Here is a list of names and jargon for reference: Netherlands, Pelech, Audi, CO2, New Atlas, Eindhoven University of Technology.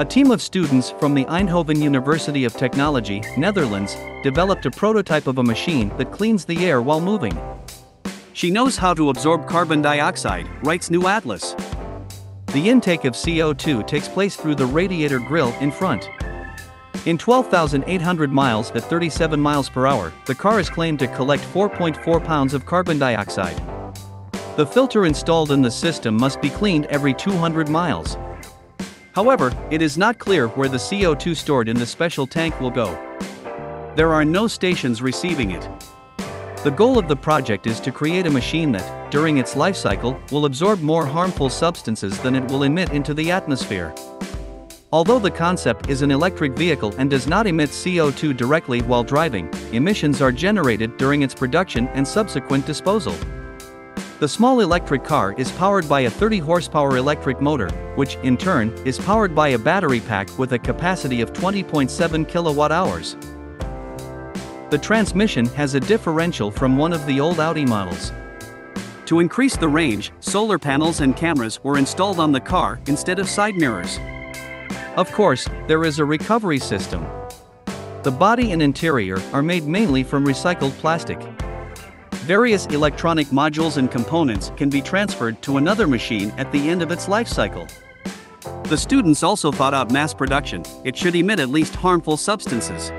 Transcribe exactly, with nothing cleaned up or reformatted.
A team of students from the Eindhoven University of Technology, Netherlands, developed a prototype of a machine that cleans the air while moving. She knows how to absorb carbon dioxide, writes New Atlas. The intake of C O two takes place through the radiator grille in front. In twelve thousand eight hundred miles at thirty-seven miles per hour, the car is claimed to collect four point four pounds of carbon dioxide. The filter installed in the system must be cleaned every two hundred miles. However, it is not clear where the C O two stored in the special tank will go. There are no stations receiving it. The goal of the project is to create a machine that, during its life cycle, will absorb more harmful substances than it will emit into the atmosphere. Although the concept is an electric vehicle and does not emit C O two directly while driving, emissions are generated during its production and subsequent disposal. The small electric car is powered by a thirty horsepower electric motor, which, in turn, is powered by a battery pack with a capacity of twenty point seven kilowatt hours. The transmission has a differential from one of the old Audi models. To increase the range, solar panels and cameras were installed on the car instead of side mirrors. Of course, there is a recovery system. The body and interior are made mainly from recycled plastic. Various electronic modules and components can be transferred to another machine at the end of its life cycle. The students also thought out mass production. It should emit at least harmful substances.